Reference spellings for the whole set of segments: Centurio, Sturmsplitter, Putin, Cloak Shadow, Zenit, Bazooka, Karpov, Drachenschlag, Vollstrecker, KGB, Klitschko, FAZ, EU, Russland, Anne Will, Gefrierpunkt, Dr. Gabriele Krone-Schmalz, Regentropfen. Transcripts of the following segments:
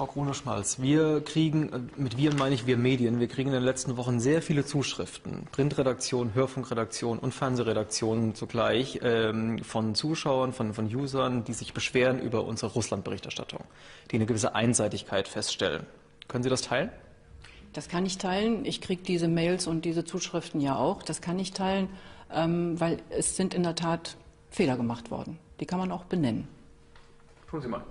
Frau Krone-Schmalz, wir kriegen, mit wir meine ich wir Medien, wir kriegen in den letzten Wochen sehr viele Zuschriften, Printredaktion, Hörfunkredaktion und Fernsehredaktionen zugleich, von Zuschauern, von Usern, die sich beschweren über unsere Russland-Berichterstattung, die eine gewisse Einseitigkeit feststellen. Können Sie das teilen? Das kann ich teilen. Ich kriege diese Mails und diese Zuschriften ja auch. Das kann ich teilen, weil es sind in der Tat Fehler gemacht worden. Die kann man auch benennen. Tun Sie mal.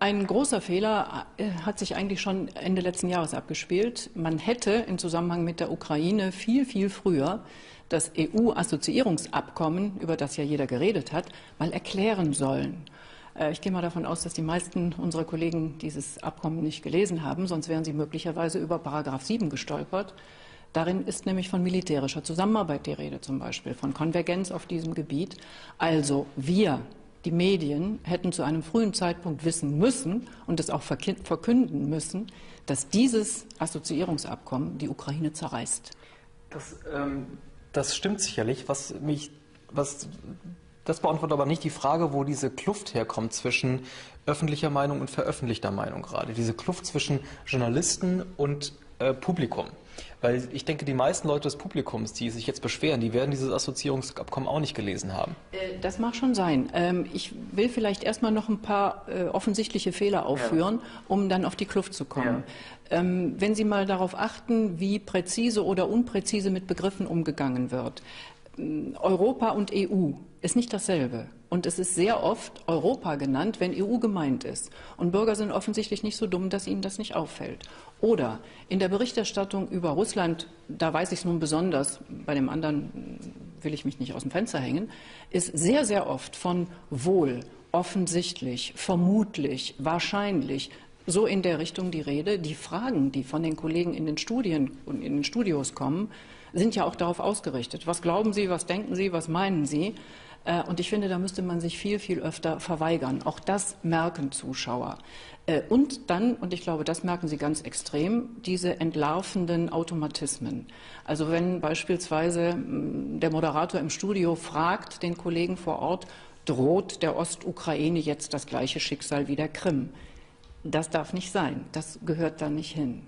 Ein großer Fehler hat sich eigentlich schon Ende letzten Jahres abgespielt. Man hätte im Zusammenhang mit der Ukraine viel, viel früher das EU-Assoziierungsabkommen, über das ja jeder geredet hat, mal erklären sollen. Ich gehe mal davon aus, dass die meisten unserer Kollegen dieses Abkommen nicht gelesen haben, sonst wären sie möglicherweise über Paragraph 7 gestolpert. Darin ist nämlich von militärischer Zusammenarbeit die Rede zum Beispiel, von Konvergenz auf diesem Gebiet. Also wir, die Medien, hätten zu einem frühen Zeitpunkt wissen müssen und es auch verkünden müssen, dass dieses Assoziierungsabkommen die Ukraine zerreißt. Das stimmt sicherlich. Das beantwortet aber nicht die Frage, wo diese Kluft herkommt zwischen öffentlicher Meinung und veröffentlichter Meinung gerade. Diese Kluft zwischen Journalisten und Publikum. Weil ich denke, die meisten Leute des Publikums, die sich jetzt beschweren, die werden dieses Assoziierungsabkommen auch nicht gelesen haben. Das mag schon sein. Ich will vielleicht erstmal noch ein paar offensichtliche Fehler aufführen, um dann auf die Kluft zu kommen. Ja. Wenn Sie mal darauf achten, wie präzise oder unpräzise mit Begriffen umgegangen wird. Europa und EU ist nicht dasselbe. Und es ist sehr oft Europa genannt, wenn EU gemeint ist. Und Bürger sind offensichtlich nicht so dumm, dass ihnen das nicht auffällt. Oder in der Berichterstattung über Russland, da weiß ich es nun besonders, bei dem anderen will ich mich nicht aus dem Fenster hängen, ist sehr, sehr oft von wohl, offensichtlich, vermutlich, wahrscheinlich, so in der Richtung die Rede. Die Fragen, die von den Kollegen in den Studien und in den Studios kommen, sind ja auch darauf ausgerichtet. Was glauben Sie, was denken Sie, was meinen Sie? Und ich finde, da müsste man sich viel, viel öfter verweigern. Auch das merken Zuschauer. Und dann, und ich glaube, das merken Sie ganz extrem, diese entlarvenden Automatismen. Also wenn beispielsweise der Moderator im Studio fragt den Kollegen vor Ort, droht der Ostukraine jetzt das gleiche Schicksal wie der Krim? Das darf nicht sein. Das gehört da nicht hin.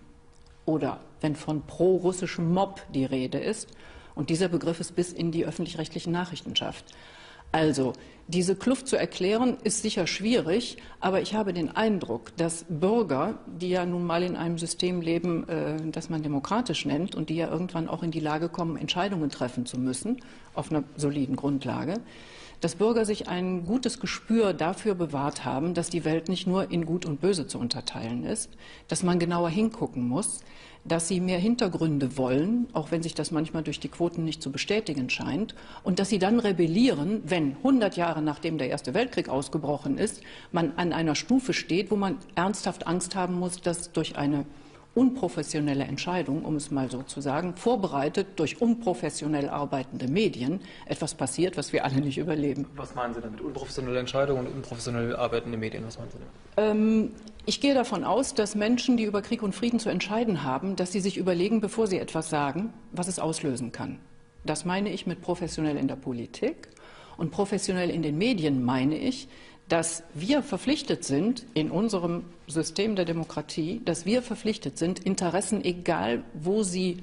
Oder wenn von pro-russischem Mob die Rede ist, und dieser Begriff ist bis in die öffentlich-rechtliche Nachrichtenschaft. Also, diese Kluft zu erklären, ist sicher schwierig, aber ich habe den Eindruck, dass Bürger, die ja nun mal in einem System leben, das man demokratisch nennt, und die ja irgendwann auch in die Lage kommen, Entscheidungen treffen zu müssen, auf einer soliden Grundlage, dass Bürger sich ein gutes Gespür dafür bewahrt haben, dass die Welt nicht nur in Gut und Böse zu unterteilen ist, dass man genauer hingucken muss, dass sie mehr Hintergründe wollen, auch wenn sich das manchmal durch die Quoten nicht zu bestätigen scheint, und dass sie dann rebellieren, wenn 100 Jahre nachdem der Erste Weltkrieg ausgebrochen ist, man an einer Stufe steht, wo man ernsthaft Angst haben muss, dass durch eine unprofessionelle Entscheidung, um es mal so zu sagen, vorbereitet durch unprofessionell arbeitende Medien etwas passiert, was wir alle nicht überleben. Was meinen Sie damit? Unprofessionelle Entscheidungen und unprofessionell arbeitende Medien, was meinen Sie damit? Ich gehe davon aus, dass Menschen, die über Krieg und Frieden zu entscheiden haben, dass sie sich überlegen, bevor sie etwas sagen, was es auslösen kann. Das meine ich mit professionell in der Politik, und professionell in den Medien meine ich, dass wir verpflichtet sind, in unserem System der Demokratie, dass wir verpflichtet sind, Interessen, egal wo sie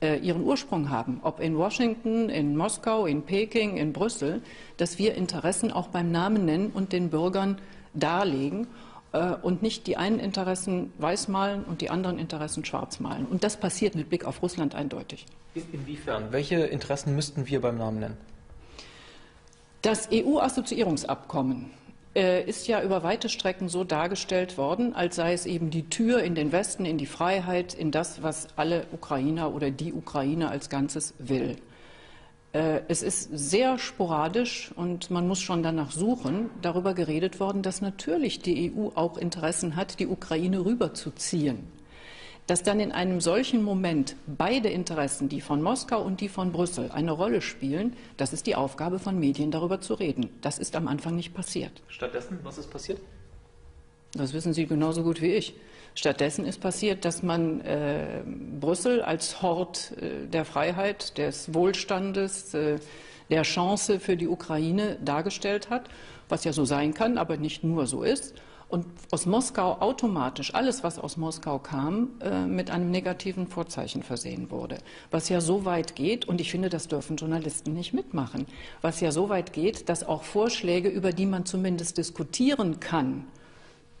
ihren Ursprung haben, ob in Washington, in Moskau, in Peking, in Brüssel, dass wir Interessen auch beim Namen nennen und den Bürgern darlegen und nicht die einen Interessen weiß malen und die anderen Interessen schwarz malen. Und das passiert mit Blick auf Russland eindeutig. Inwiefern? Welche Interessen müssten wir beim Namen nennen? Das EU-Assoziierungsabkommen ist ja über weite Strecken so dargestellt worden, als sei es eben die Tür in den Westen, in die Freiheit, in das, was alle Ukrainer oder die Ukraine als Ganzes will. Es ist sehr sporadisch und man muss schon danach suchen, darüber geredet worden, dass natürlich die EU auch Interessen hat, die Ukraine rüberzuziehen. Dass dann in einem solchen Moment beide Interessen, die von Moskau und die von Brüssel, eine Rolle spielen, das ist die Aufgabe von Medien, darüber zu reden. Das ist am Anfang nicht passiert. Stattdessen, was ist passiert? Das wissen Sie genauso gut wie ich. Stattdessen ist passiert, dass man Brüssel als Hort der Freiheit, des Wohlstandes, der Chance für die Ukraine dargestellt hat, was ja so sein kann, aber nicht nur so ist. und aus Moskau automatisch, alles was aus Moskau kam, mit einem negativen Vorzeichen versehen wurde. Was ja so weit geht, und ich finde, das dürfen Journalisten nicht mitmachen, was ja so weit geht, dass auch Vorschläge, über die man zumindest diskutieren kann,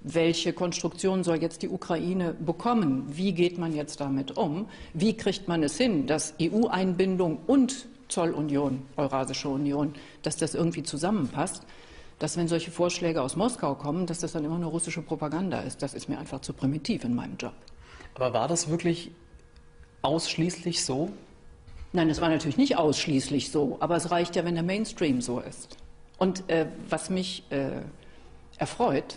welche Konstruktion soll jetzt die Ukraine bekommen, wie geht man jetzt damit um, wie kriegt man es hin, dass EU-Einbindung und Zollunion, Eurasische Union, dass das irgendwie zusammenpasst, dass wenn solche Vorschläge aus Moskau kommen, dass das dann immer nur russische Propaganda ist. Das ist mir einfach zu primitiv in meinem Job. Aber war das wirklich ausschließlich so? Nein, das war natürlich nicht ausschließlich so, aber es reicht ja, wenn der Mainstream so ist. Und was mich erfreut,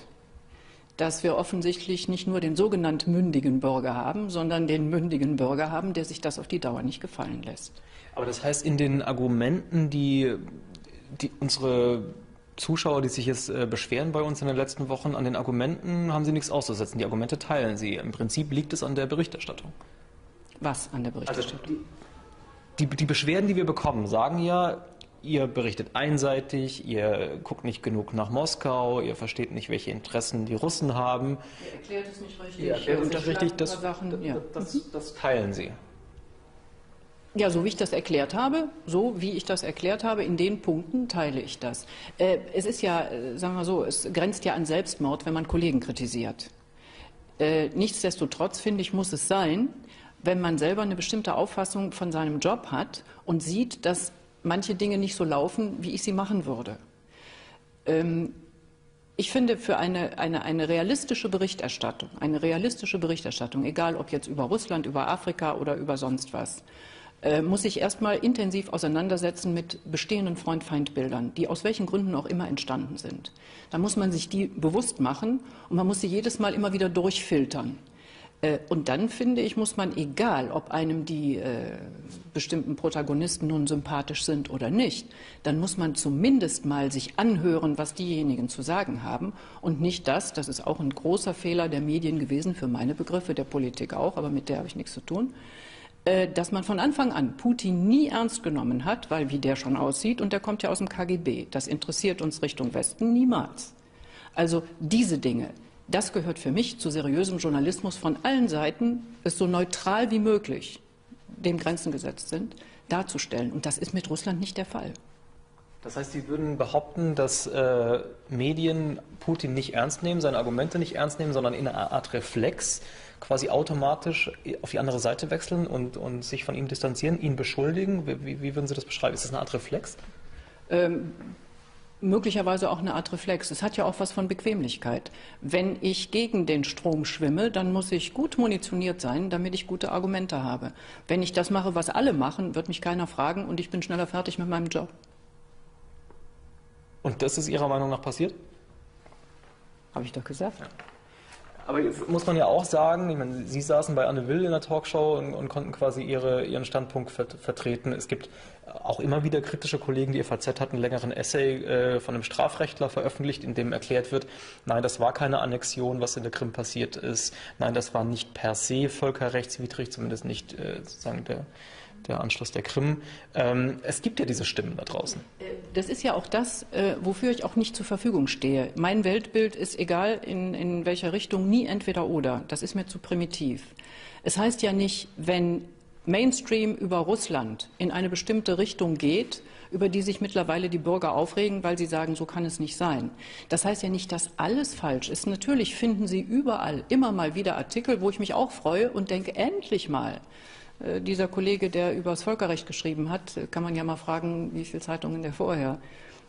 dass wir offensichtlich nicht nur den sogenannten mündigen Bürger haben, sondern den mündigen Bürger haben, der sich das auf die Dauer nicht gefallen lässt. Aber das heißt, in den Argumenten, die unsere Zuschauer, die sich jetzt beschweren bei uns in den letzten Wochen, an den Argumenten haben Sie nichts auszusetzen. Die Argumente teilen Sie. Im Prinzip liegt es an der Berichterstattung. Was an der Berichterstattung? Also die Beschwerden, die wir bekommen, sagen ja, ihr berichtet einseitig, ihr guckt nicht genug nach Moskau, ihr versteht nicht, welche Interessen die Russen haben. Ihr erklärt es nicht richtig. Ihr erklärt es nicht richtig. Das teilen Sie. Ja, so wie ich das erklärt habe, in den Punkten teile ich das. Es ist ja, sagen wir so, es grenzt ja an Selbstmord, wenn man Kollegen kritisiert. Nichtsdestotrotz, finde ich, muss es sein, wenn man selber eine bestimmte Auffassung von seinem Job hat und sieht, dass manche Dinge nicht so laufen, wie ich sie machen würde. Ich finde, für eine realistische Berichterstattung, egal ob jetzt über Russland, über Afrika oder über sonst was, muss ich erstmal intensiv auseinandersetzen mit bestehenden Freund-Feind-Bildern, die aus welchen Gründen auch immer entstanden sind. Da muss man sich die bewusst machen und man muss sie jedes Mal immer wieder durchfiltern. Und dann, finde ich, muss man, egal ob einem die bestimmten Protagonisten nun sympathisch sind oder nicht, dann muss man zumindest mal sich anhören, was diejenigen zu sagen haben und nicht das ist auch ein großer Fehler der Medien gewesen, für meine Begriffe, der Politik auch, aber mit der habe ich nichts zu tun, dass man von Anfang an Putin nie ernst genommen hat, weil wie der schon aussieht, und der kommt ja aus dem KGB, das interessiert uns Richtung Westen niemals. Also diese Dinge, das gehört für mich zu seriösem Journalismus von allen Seiten, es so neutral wie möglich, dem Grenzen gesetzt sind, darzustellen. Und das ist mit Russland nicht der Fall. Das heißt, Sie würden behaupten, dass Medien Putin nicht ernst nehmen, seine Argumente nicht ernst nehmen, sondern in einer Art Reflex quasi automatisch auf die andere Seite wechseln und sich von ihm distanzieren, ihn beschuldigen? Wie würden Sie das beschreiben? Ist das eine Art Reflex? Möglicherweise auch eine Art Reflex. Es hat ja auch was von Bequemlichkeit. Wenn ich gegen den Strom schwimme, dann muss ich gut munitioniert sein, damit ich gute Argumente habe. Wenn ich das mache, was alle machen, wird mich keiner fragen und ich bin schneller fertig mit meinem Job. Und das ist Ihrer Meinung nach passiert? Habe ich doch gesagt. Ja. Aber jetzt muss man ja auch sagen, ich meine, Sie saßen bei Anne Will in der Talkshow und konnten quasi Ihren Standpunkt vertreten. Es gibt auch immer wieder kritische Kollegen, die FAZ hat einen längeren Essay von einem Strafrechtler veröffentlicht, in dem erklärt wird, nein, das war keine Annexion, was in der Krim passiert ist. Nein, das war nicht per se völkerrechtswidrig, zumindest nicht sozusagen der Anschluss der Krim. Es gibt ja diese Stimmen da draußen. Das ist ja auch das, wofür ich auch nicht zur Verfügung stehe. Mein Weltbild ist, egal in welcher Richtung, nie entweder oder. Das ist mir zu primitiv. Es heißt ja nicht, wenn Mainstream über Russland in eine bestimmte Richtung geht, über die sich mittlerweile die Bürger aufregen, weil sie sagen, so kann es nicht sein. Das heißt ja nicht, dass alles falsch ist. Natürlich finden Sie überall immer mal wieder Artikel, wo ich mich auch freue und denke, endlich mal. Dieser Kollege, der über das Völkerrecht geschrieben hat, kann man ja mal fragen, wie viele Zeitungen der vorher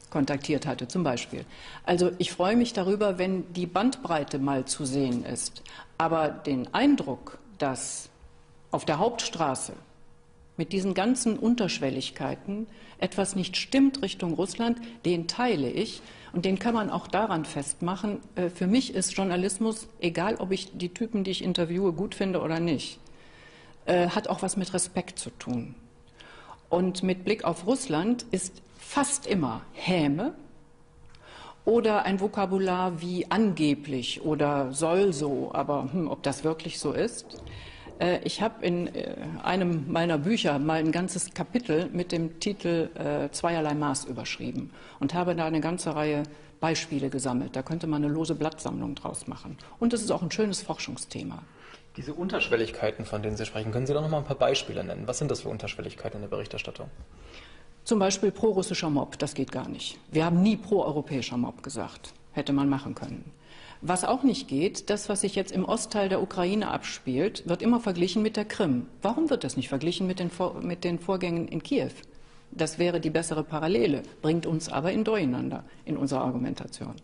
kontaktiert hatte, zum Beispiel. Also ich freue mich darüber, wenn die Bandbreite mal zu sehen ist. Aber den Eindruck, dass auf der Hauptstraße mit diesen ganzen Unterschwelligkeiten etwas nicht stimmt Richtung Russland, den teile ich. Und den kann man auch daran festmachen. Für mich ist Journalismus, egal ob ich die Typen, die ich interviewe, gut finde oder nicht, hat auch was mit Respekt zu tun. Und mit Blick auf Russland ist fast immer Häme oder ein Vokabular wie angeblich oder soll so, aber ob das wirklich so ist. Ich habe in einem meiner Bücher mal ein ganzes Kapitel mit dem Titel Zweierlei Maß überschrieben und habe da eine ganze Reihe Beispiele gesammelt. Da könnte man eine lose Blattsammlung draus machen. Und das ist auch ein schönes Forschungsthema. Diese Unterschwelligkeiten, von denen Sie sprechen, können Sie doch noch mal ein paar Beispiele nennen. Was sind das für Unterschwelligkeiten in der Berichterstattung? Zum Beispiel prorussischer Mob, das geht gar nicht. Wir haben nie proeuropäischer Mob gesagt. Hätte man machen können. Was auch nicht geht, das, was sich jetzt im Ostteil der Ukraine abspielt, wird immer verglichen mit der Krim. Warum wird das nicht verglichen mit den Vorgängen in Kiew? Das wäre die bessere Parallele, bringt uns aber in Durcheinander in unserer Argumentation.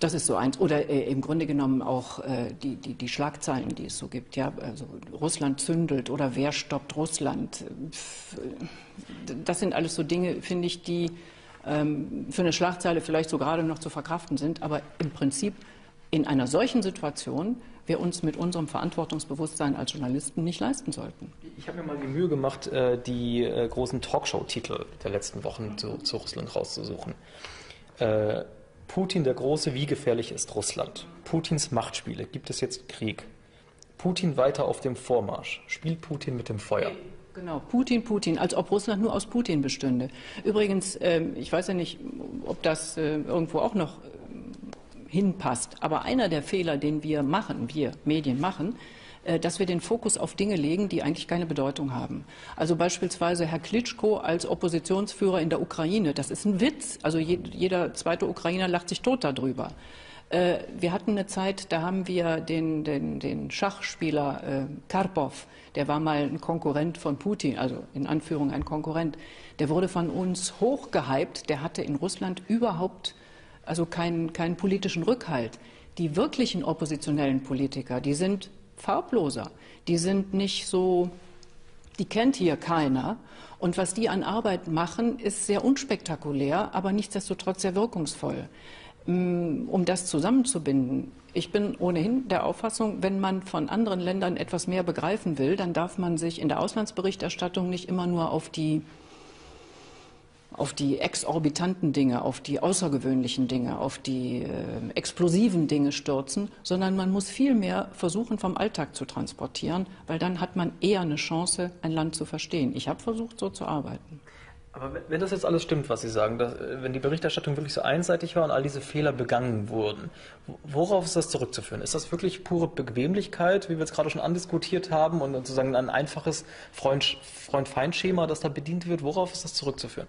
Das ist so eins. Oder im Grunde genommen auch die Schlagzeilen, die es so gibt. Ja? Also Russland zündelt oder wer stoppt Russland? Das sind alles so Dinge, finde ich, die für eine Schlagzeile vielleicht so gerade noch zu verkraften sind, aber im Prinzip in einer solchen Situation wir uns mit unserem Verantwortungsbewusstsein als Journalisten nicht leisten sollten. Ich habe mir mal die Mühe gemacht, die großen Talkshow-Titel der letzten Wochen zu Russland rauszusuchen. Putin der Große, wie gefährlich ist Russland? Putins Machtspiele, gibt es jetzt Krieg? Putin weiter auf dem Vormarsch, spielt Putin mit dem Feuer? Genau, Putin, Putin, als ob Russland nur aus Putin bestünde. Übrigens, ich weiß ja nicht, ob das irgendwo auch noch hinpasst, aber einer der Fehler, den wir machen, wir Medien machen, dass wir den Fokus auf Dinge legen, die eigentlich keine Bedeutung haben. Also beispielsweise Herr Klitschko als Oppositionsführer in der Ukraine, das ist ein Witz. Also jeder zweite Ukrainer lacht sich tot darüber. Wir hatten eine Zeit, da haben wir den Schachspieler Karpov, der war mal ein Konkurrent von Putin, also in Anführung ein Konkurrent, der wurde von uns hochgehypt, der hatte in Russland überhaupt also keinen politischen Rückhalt. Die wirklichen oppositionellen Politiker, die sind farbloser, die sind nicht so, die kennt hier keiner. Und was die an Arbeit machen, ist sehr unspektakulär, aber nichtsdestotrotz sehr wirkungsvoll. Um das zusammenzubinden, ich bin ohnehin der Auffassung, wenn man von anderen Ländern etwas mehr begreifen will, dann darf man sich in der Auslandsberichterstattung nicht immer nur auf die exorbitanten Dinge, auf die außergewöhnlichen Dinge, auf die explosiven Dinge stürzen, sondern man muss viel mehr versuchen, vom Alltag zu transportieren, weil dann hat man eher eine Chance, ein Land zu verstehen. Ich habe versucht, so zu arbeiten. Aber wenn das jetzt alles stimmt, was Sie sagen, dass, wenn die Berichterstattung wirklich so einseitig war und all diese Fehler begangen wurden, worauf ist das zurückzuführen? Ist das wirklich pure Bequemlichkeit, wie wir es gerade schon andiskutiert haben, und sozusagen ein einfaches Freund-Feind-Schema, das da bedient wird? Worauf ist das zurückzuführen?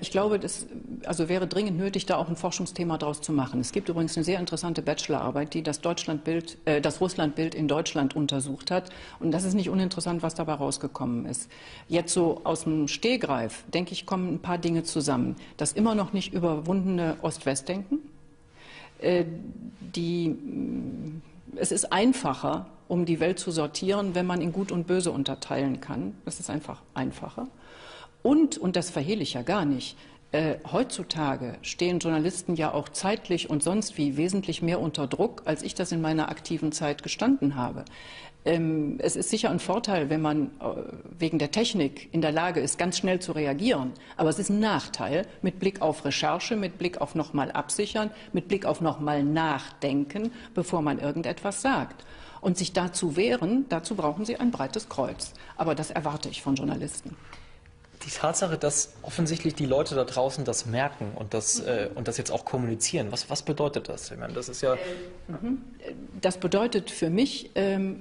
Ich glaube, das also wäre dringend nötig, da auch ein Forschungsthema draus zu machen. Es gibt übrigens eine sehr interessante Bachelorarbeit, die das Russlandbild in Deutschland untersucht hat. Und das ist nicht uninteressant, was dabei rausgekommen ist. Jetzt so aus dem Stehgreif, denke ich, kommen ein paar Dinge zusammen. Das immer noch nicht überwundene Ost-West-Denken. Es ist einfacher, um die Welt zu sortieren, wenn man in Gut und Böse unterteilen kann. Das ist einfach einfacher. Und das verhehle ich ja gar nicht, heutzutage stehen Journalisten ja auch zeitlich und sonst wie wesentlich mehr unter Druck, als ich das in meiner aktiven Zeit gestanden habe. Es ist sicher ein Vorteil, wenn man wegen der Technik in der Lage ist, ganz schnell zu reagieren. Aber es ist ein Nachteil mit Blick auf Recherche, mit Blick auf nochmal absichern, mit Blick auf nochmal nachdenken, bevor man irgendetwas sagt. Und sich dazu wehren, dazu brauchen sie ein breites Kreuz. Aber das erwarte ich von Journalisten. Die Tatsache, dass offensichtlich die Leute da draußen das merken und das jetzt auch kommunizieren, was bedeutet das? Ich meine, das ist ja das bedeutet für mich,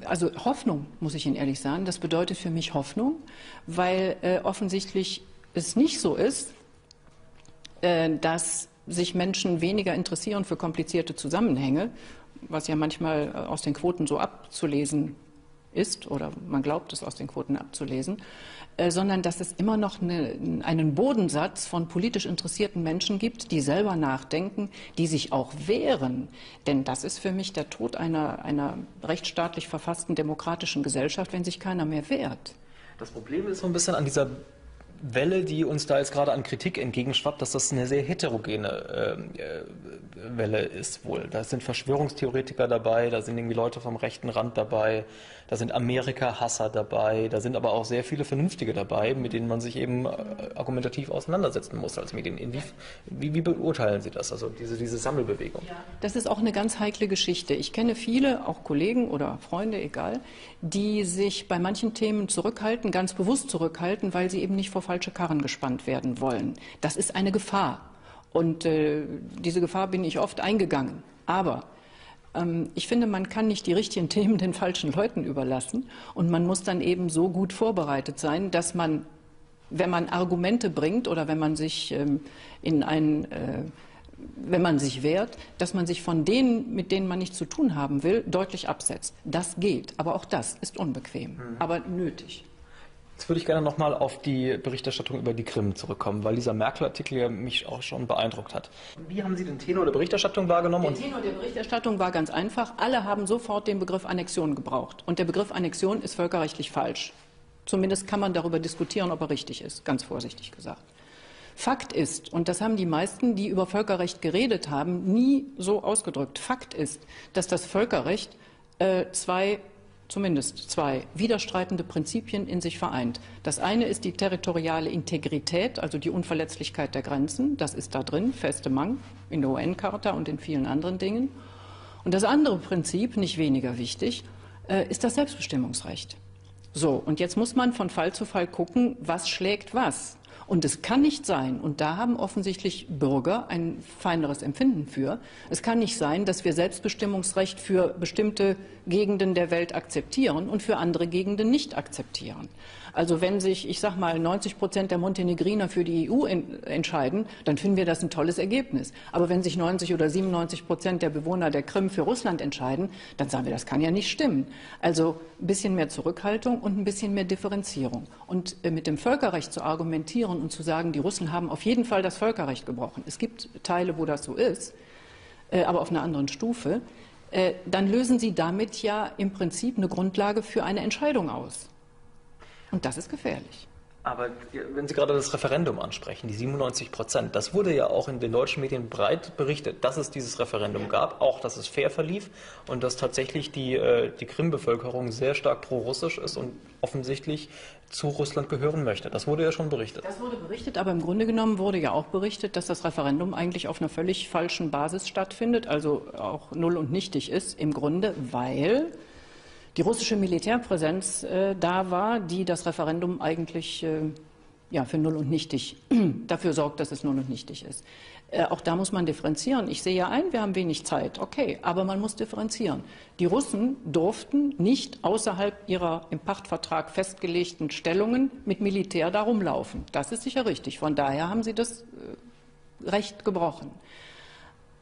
also Hoffnung, muss ich Ihnen ehrlich sagen, das bedeutet für mich Hoffnung, weil offensichtlich es nicht so ist, dass sich Menschen weniger interessieren für komplizierte Zusammenhänge, was ja manchmal aus den Quoten so abzulesen ist, oder man glaubt es aus den Quoten abzulesen, sondern dass es immer noch einen Bodensatz von politisch interessierten Menschen gibt, die selber nachdenken, die sich auch wehren. Denn das ist für mich der Tod einer rechtsstaatlich verfassten demokratischen Gesellschaft, wenn sich keiner mehr wehrt. Das Problem ist so ein bisschen an dieser Welle, die uns da jetzt gerade an Kritik entgegenschwappt, dass das eine sehr heterogene Welle ist wohl. Da sind Verschwörungstheoretiker dabei, da sind irgendwie Leute vom rechten Rand dabei, da sind Amerika-Hasser dabei, da sind aber auch sehr viele Vernünftige dabei, mit denen man sich eben argumentativ auseinandersetzen muss als Medien. Wie beurteilen Sie das, also diese Sammelbewegung? Ja, das ist auch eine ganz heikle Geschichte. Ich kenne viele, auch Kollegen oder Freunde, egal, die sich bei manchen Themen zurückhalten, ganz bewusst zurückhalten, weil sie eben nicht vor falsche Karren gespannt werden wollen. Das ist eine Gefahr. Und diese Gefahr bin ich oft eingegangen. Aber ich finde, man kann nicht die richtigen Themen den falschen Leuten überlassen. Und man muss dann eben so gut vorbereitet sein, dass man, wenn man Argumente bringt oder wenn man sich wenn man sich wehrt, dass man sich von denen, mit denen man nichts zu tun haben will, deutlich absetzt. Das geht, aber auch das ist unbequem, aber nötig. Jetzt würde ich gerne nochmal auf die Berichterstattung über die Krim zurückkommen, weil dieser Merkel-Artikel mich auch schon beeindruckt hat. Wie haben Sie den Tenor der Berichterstattung wahrgenommen? Der Tenor der Berichterstattung war ganz einfach. Alle haben sofort den Begriff Annexion gebraucht. Und der Begriff Annexion ist völkerrechtlich falsch. Zumindest kann man darüber diskutieren, ob er richtig ist, ganz vorsichtig gesagt. Fakt ist, und das haben die meisten, die über Völkerrecht geredet haben, nie so ausgedrückt. Fakt ist, dass das Völkerrecht zumindest zwei widerstreitende Prinzipien in sich vereint. Das eine ist die territoriale Integrität, also die Unverletzlichkeit der Grenzen. Das ist da drin, Festemang in der UN-Charta und in vielen anderen Dingen. Und das andere Prinzip, nicht weniger wichtig, ist das Selbstbestimmungsrecht. So, und jetzt muss man von Fall zu Fall gucken, was schlägt was. Und es kann nicht sein, und da haben offensichtlich Bürger ein feineres Empfinden für, es kann nicht sein, dass wir Selbstbestimmungsrecht für bestimmte Gegenden der Welt akzeptieren und für andere Gegenden nicht akzeptieren. Also wenn sich, ich sag mal, 90% der Montenegriner für die EU entscheiden, dann finden wir das ein tolles Ergebnis. Aber wenn sich 90 oder 97% der Bewohner der Krim für Russland entscheiden, dann sagen wir, das kann ja nicht stimmen. Also ein bisschen mehr Zurückhaltung und ein bisschen mehr Differenzierung. Und mit dem Völkerrecht zu argumentieren und zu sagen, die Russen haben auf jeden Fall das Völkerrecht gebrochen. Es gibt Teile, wo das so ist, aber auf einer anderen Stufe. Dann lösen Sie damit ja im Prinzip eine Grundlage für eine Entscheidung aus. Und das ist gefährlich. Aber wenn Sie gerade das Referendum ansprechen, die 97%, das wurde ja auch in den deutschen Medien breit berichtet, dass es dieses Referendum gab, auch dass es fair verlief und dass tatsächlich die Krim-Bevölkerung sehr stark pro-russisch ist und offensichtlich zu Russland gehören möchte. Das wurde ja schon berichtet. Das wurde berichtet, aber im Grunde genommen wurde ja auch berichtet, dass das Referendum eigentlich auf einer völlig falschen Basis stattfindet, also auch null und nichtig ist im Grunde, weil die russische Militärpräsenz da war, die das Referendum eigentlich für null und nichtig dafür sorgt, dass es null und nichtig ist. Auch da muss man differenzieren. Ich sehe ja ein, wir haben wenig Zeit, okay, aber man muss differenzieren. Die Russen durften nicht außerhalb ihrer im Pachtvertrag festgelegten Stellungen mit Militär da rumlaufen. Das ist sicher richtig. Von daher haben sie das Recht gebrochen.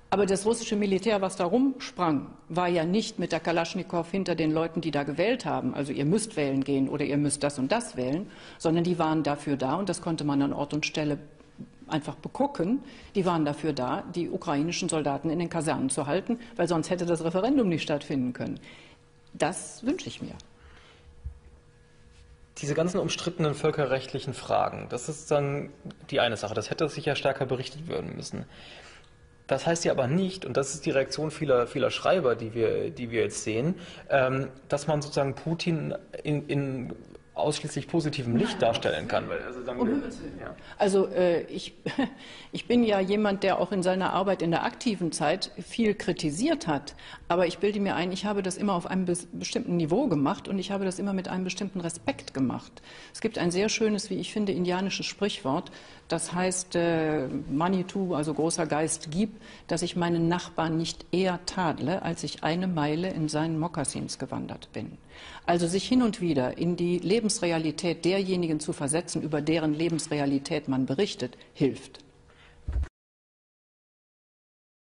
Aber das russische Militär, was da rumsprang, war ja nicht mit der Kalaschnikow hinter den Leuten, die da gewählt haben. Also ihr müsst wählen gehen oder ihr müsst das und das wählen, sondern die waren dafür da, und das konnte man an Ort und Stelle einfach begucken, die waren dafür da, die ukrainischen Soldaten in den Kasernen zu halten, weil sonst hätte das Referendum nicht stattfinden können. Das wünsche ich mir. Diese ganzen umstrittenen völkerrechtlichen Fragen, das ist dann die eine Sache. Das hätte sicher stärker berichtet werden müssen. Das heißt ja aber nicht, und das ist die Reaktion vieler Schreiber, die wir jetzt sehen, dass man sozusagen Putin in ausschließlich positivem Licht darstellen kann. Also ich bin ja jemand, der auch in seiner Arbeit in der aktiven Zeit viel kritisiert hat. Aber ich bilde mir ein, ich habe das immer auf einem bestimmten Niveau gemacht und ich habe das immer mit einem bestimmten Respekt gemacht. Es gibt ein sehr schönes, wie ich finde, indianisches Sprichwort, das heißt Manitou, also großer Geist, gib, dass ich meinen Nachbarn nicht eher tadle, als ich eine Meile in seinen Mokassins gewandert bin. Also sich hin und wieder in die Lebensrealität derjenigen zu versetzen, über deren Lebensrealität man berichtet, hilft.